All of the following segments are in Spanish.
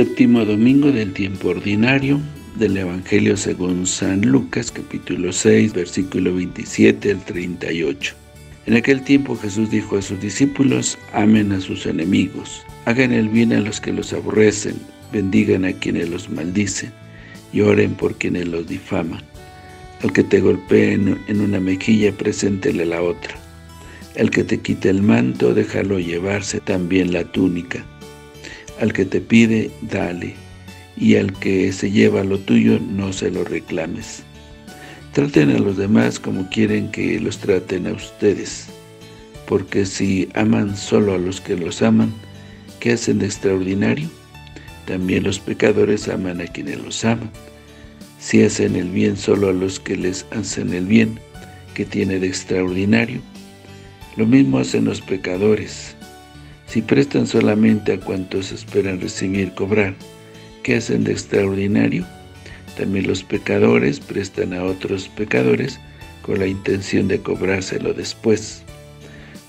Séptimo domingo del tiempo ordinario, del Evangelio según San Lucas, capítulo 6, versículo 27 al 38. En aquel tiempo Jesús dijo a sus discípulos: amen a sus enemigos, hagan el bien a los que los aborrecen, bendigan a quienes los maldicen y oren por quienes los difaman. Al que te golpee en una mejilla, preséntele la otra. Al que te quite el manto, déjalo llevarse también la túnica. Al que te pide, dale, y al que se lleva lo tuyo, no se lo reclames. Traten a los demás como quieren que los traten a ustedes, porque si aman solo a los que los aman, ¿qué hacen de extraordinario? También los pecadores aman a quienes los aman. Si hacen el bien solo a los que les hacen el bien, ¿qué tiene de extraordinario? Lo mismo hacen los pecadores. Si prestan solamente a cuantos esperan recibir cobrar, ¿qué hacen de extraordinario? También los pecadores prestan a otros pecadores con la intención de cobrárselo después.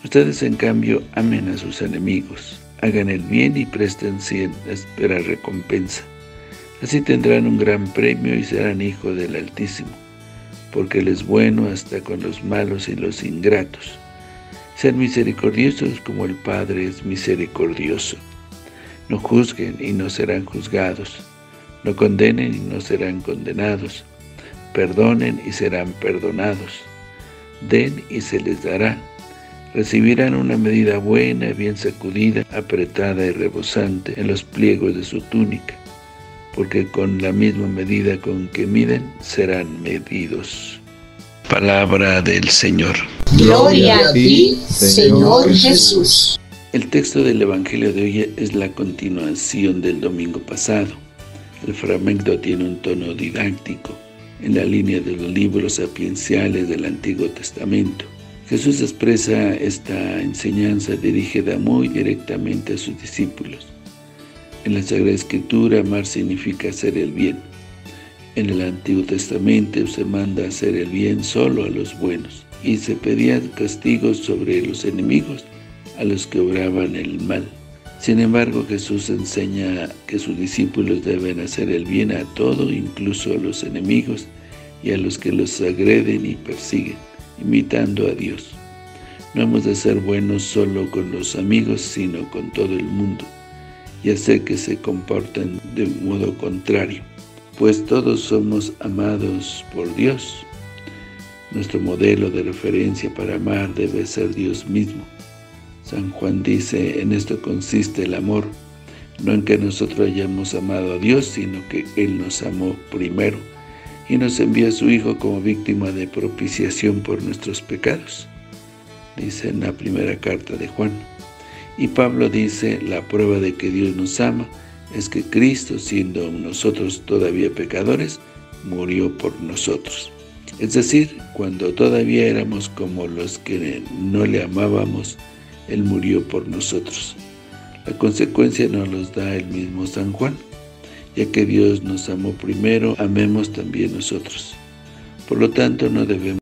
Ustedes, en cambio, amen a sus enemigos, hagan el bien y presten sin esperar recompensa. Así tendrán un gran premio y serán hijos del Altísimo, porque Él es bueno hasta con los malos y los ingratos. Sean misericordiosos como el Padre es misericordioso. No juzguen y no serán juzgados. No condenen y no serán condenados. Perdonen y serán perdonados. Den y se les dará. Recibirán una medida buena, bien sacudida, apretada y rebosante en los pliegos de su túnica, porque con la misma medida con que miden, serán medidos. Palabra del Señor. Gloria a ti, Señor Jesús. El texto del Evangelio de hoy es la continuación del domingo pasado. El fragmento tiene un tono didáctico, en la línea de los libros sapienciales del Antiguo Testamento. Jesús expresa esta enseñanza dirigida muy directamente a sus discípulos. En la Sagrada Escritura, amar significa hacer el bien. En el Antiguo Testamento se manda hacer el bien solo a los buenos, y se pedían castigos sobre los enemigos, a los que obraban el mal. Sin embargo, Jesús enseña que sus discípulos deben hacer el bien a todo, incluso a los enemigos y a los que los agreden y persiguen, imitando a Dios. No hemos de ser buenos solo con los amigos, sino con todo el mundo, y hacer que se comporten de modo contrario, pues todos somos amados por Dios. Nuestro modelo de referencia para amar debe ser Dios mismo. San Juan dice: en esto consiste el amor, no en que nosotros hayamos amado a Dios, sino que Él nos amó primero y nos envió a su Hijo como víctima de propiciación por nuestros pecados, dice en la primera carta de Juan. Y Pablo dice: la prueba de que Dios nos ama es que Cristo, siendo nosotros todavía pecadores, murió por nosotros. Es decir, cuando todavía éramos como los que no le amábamos, Él murió por nosotros. La consecuencia nos los da el mismo San Juan: ya que Dios nos amó primero, amemos también nosotros. Por lo tanto, no debemos.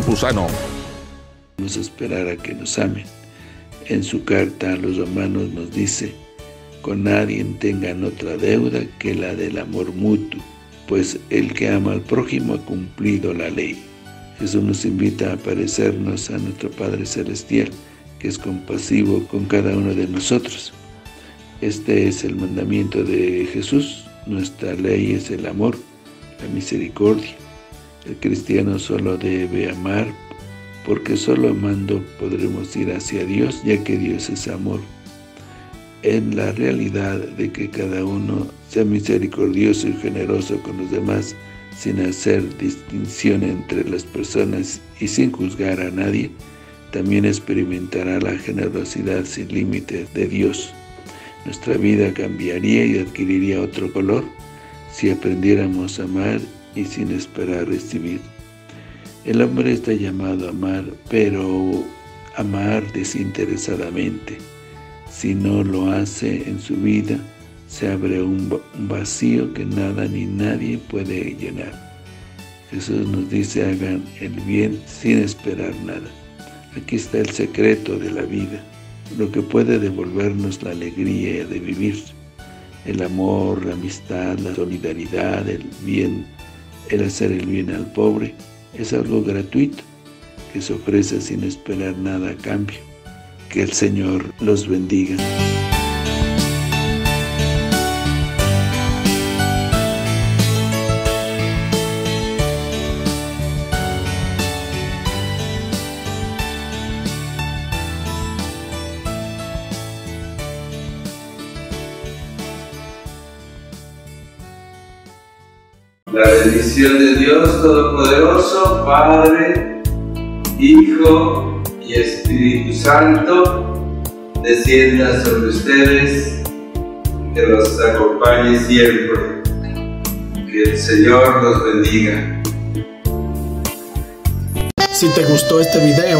Vamos a esperar a que nos amen. En su carta a los romanos nos dice: con nadie tengan otra deuda que la del amor mutuo, pues el que ama al prójimo ha cumplido la ley. Jesús nos invita a parecernos a nuestro Padre Celestial, que es compasivo con cada uno de nosotros. Este es el mandamiento de Jesús. Nuestra ley es el amor, la misericordia. El cristiano solo debe amar, porque solo amando podremos ir hacia Dios, ya que Dios es amor. En la realidad de que cada uno sea misericordioso y generoso con los demás, sin hacer distinción entre las personas y sin juzgar a nadie, también experimentará la generosidad sin límites de Dios. Nuestra vida cambiaría y adquiriría otro color si aprendiéramos a amar y sin esperar recibir. El hombre está llamado a amar, pero amar desinteresadamente. Si no lo hace en su vida, se abre un vacío que nada ni nadie puede llenar. Jesús nos dice: hagan el bien sin esperar nada. Aquí está el secreto de la vida, lo que puede devolvernos la alegría de vivir. El amor, la amistad, la solidaridad, el bien, el hacer el bien al pobre, es algo gratuito que se ofrece sin esperar nada a cambio. Que el Señor los bendiga. La bendición de Dios Todopoderoso, Padre, Hijo y Espíritu Santo, descienda sobre ustedes, que los acompañe siempre. Que el Señor los bendiga. Si te gustó este video